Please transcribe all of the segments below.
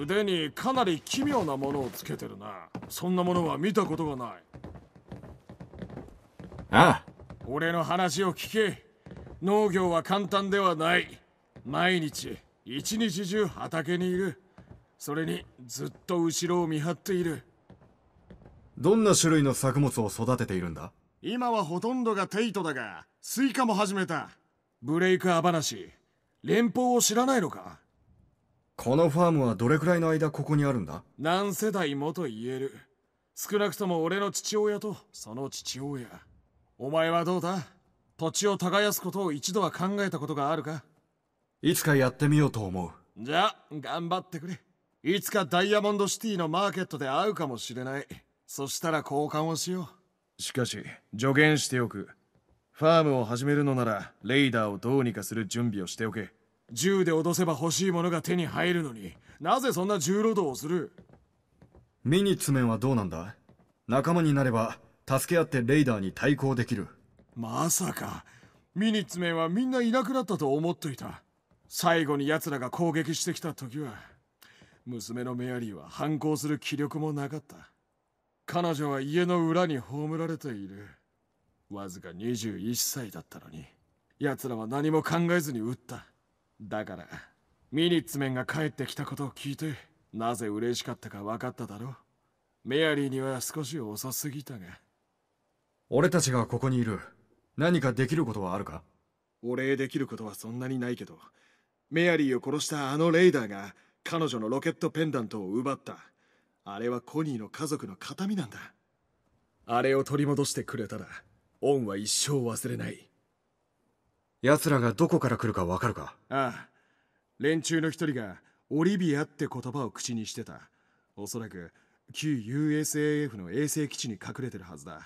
腕にかなり奇妙なものをつけてるな。そんなものは見たことがない。ああ、俺の話を聞け。農業は簡単ではない。毎日一日中畑にいる。それにずっと後ろを見張っている。どんな種類の作物を育てているんだ？今はほとんどがテイトだが、スイカも始めた。ブレイクアバナシ、連邦を知らないのか？このファームはどれくらいの間ここにあるんだ？何世代もと言える。少なくとも俺の父親とその父親。お前はどうだ？土地を耕すことを一度は考えたことがあるか？いつかやってみようと思う。じゃあ頑張ってくれ。いつかダイヤモンドシティのマーケットで会うかもしれない。そしたら交換をしよう。しかし助言しておく。ファームを始めるのならレイダーをどうにかする準備をしておけ。銃で脅せば欲しいものが手に入るのに、なぜそんな重労働をする？ミニッツメンはどうなんだ？仲間になれば助け合ってレイダーに対抗できる。まさかミニッツメンはみんないなくなったと思っていた。最後に奴らが攻撃してきた時は娘のメアリーは反抗する気力もなかった。彼女は家の裏に葬られている。わずか21歳だったのに奴らは何も考えずに撃った。だからミニッツメンが帰ってきたことを聞いてなぜ嬉しかったか分かっただろう。メアリーには少し遅すぎたが。俺たちがここにいる。何かできることはあるか？お礼できることはそんなにないけど、メアリーを殺したあのレイダーが彼女のロケットペンダントを奪った。あれはコニーの家族の形見なんだ。あれを取り戻してくれたらオンは一生忘れない。奴らがどこから来るかわかるか？ああ、連中の一人がオリビアって言葉を口にしてた。おそらく旧 USAF の衛星基地に隠れてるはずだ。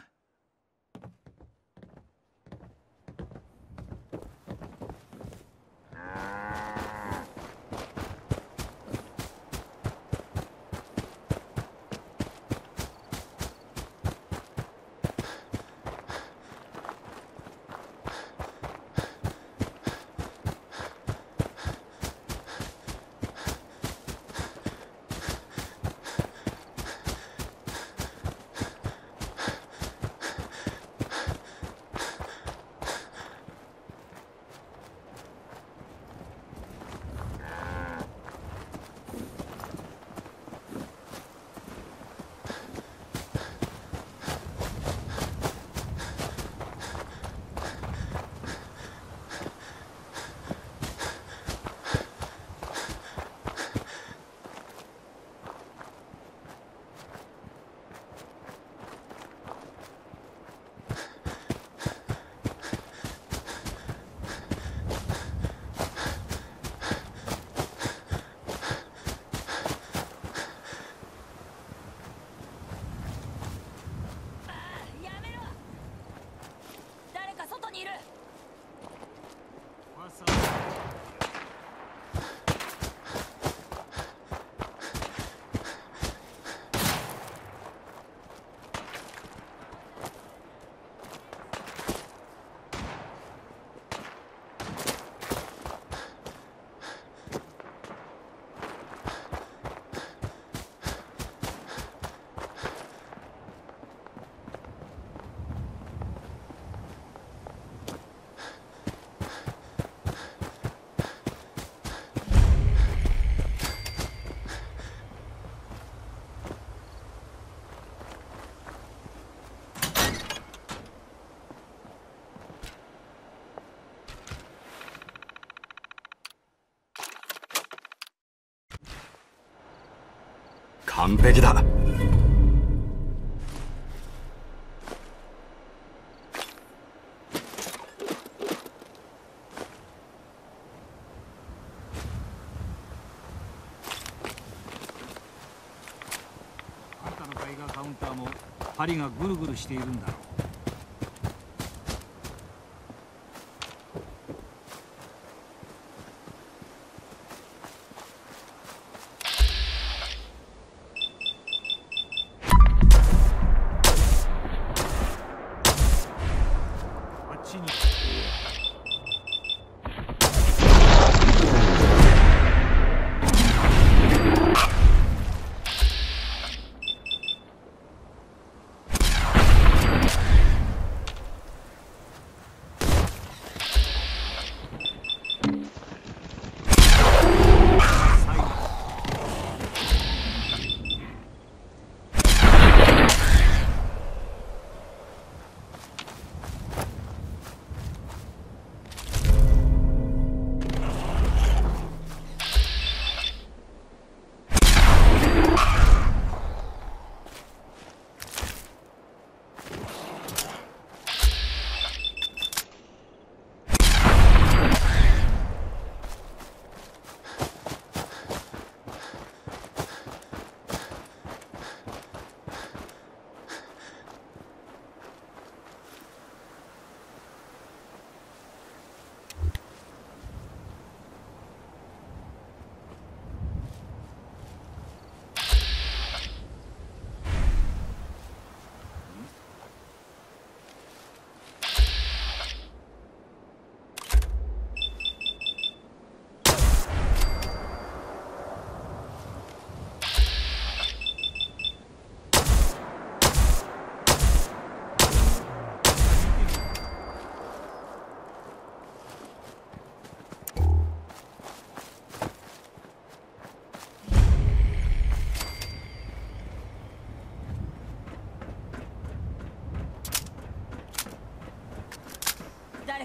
完璧だ。あなたの絵画カウンターも針がぐるぐるしているんだろう。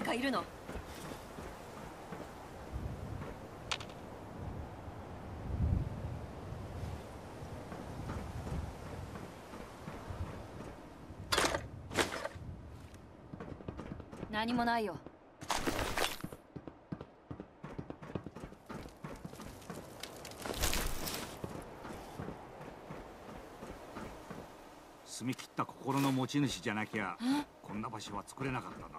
誰かいるの？何もないよ。澄み切った心の持ち主じゃなきゃこんな場所は作れなかったんだろう。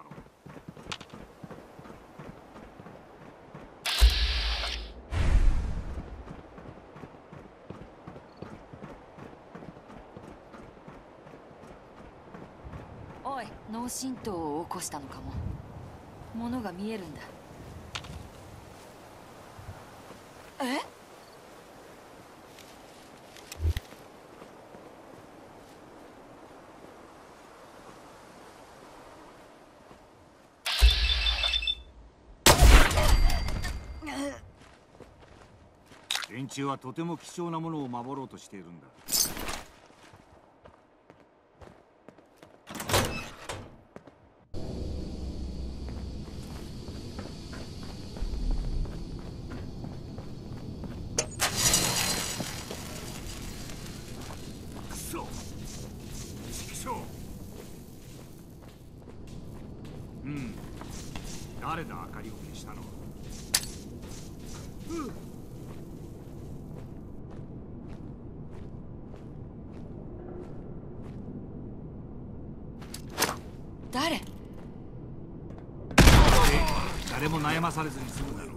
脳震盪を起こしたのかも。ものが見えるんだ。え？連中はとても貴重なものを守ろうとしているんだ。誰だ、明かりを消したのは。誰？誰も悩まされずに済むだろう。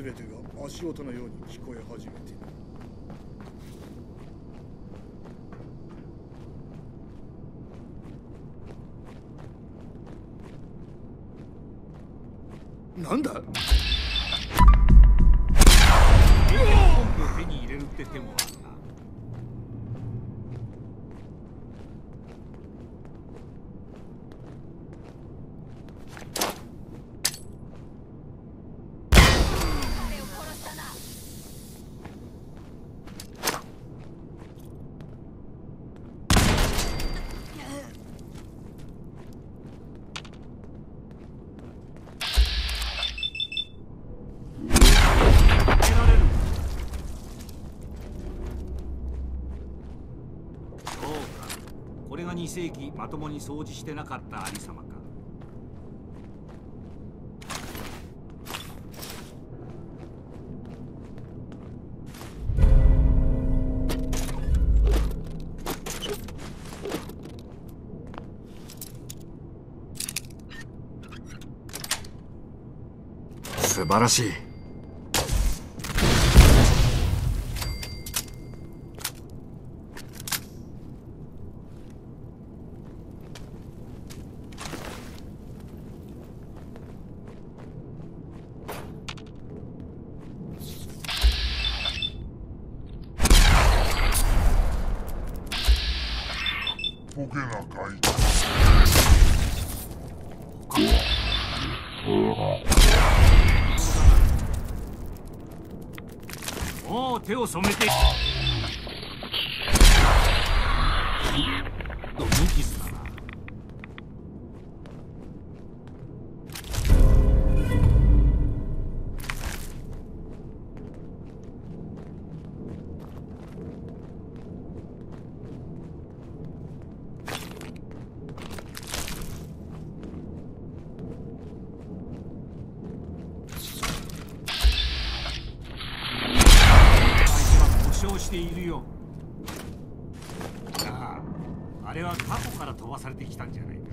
全てが足音のように聞こえ始めている。なんだ？本部を手に入れるって手もあった。2世紀まともに掃除してなかったありさまか。素晴らしい。もう手を染めて。ドミキスだな。あれは過去から飛ばされてきたんじゃないか。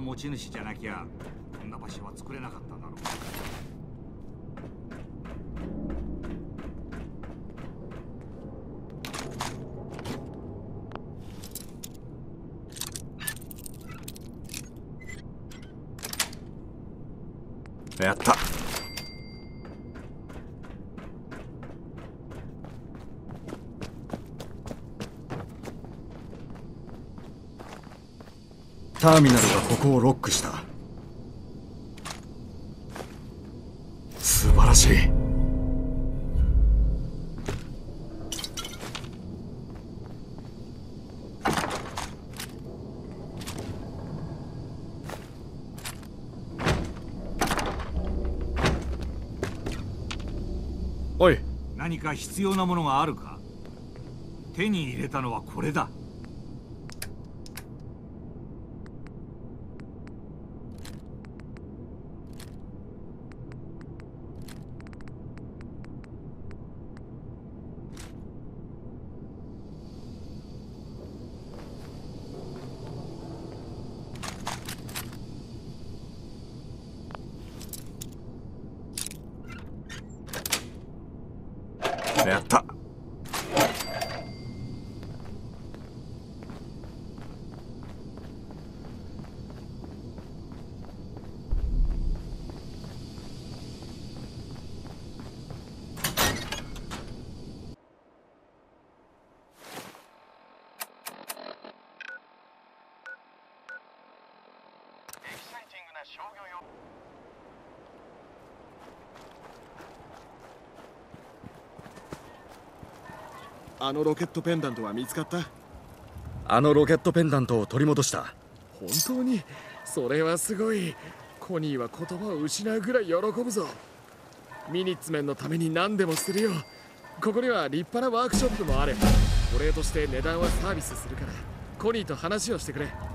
の持ち主じゃなきゃこんな場所は作れなかっただろう。やった。ターミナルがここをロックした。素晴らしい。おい、何か必要なものがあるか。手に入れたのはこれだ。やった。エキサイティングな商業用。あのロケットペンダントは見つかった？あのロケットペンダントを取り戻した。本当に？それはすごい。コニーは言葉を失うぐらい喜ぶぞ。ミニッツメンのために何でもするよ。ここには立派なワークショップもある。お礼として値段はサービスするからコニーと話をしてくれ。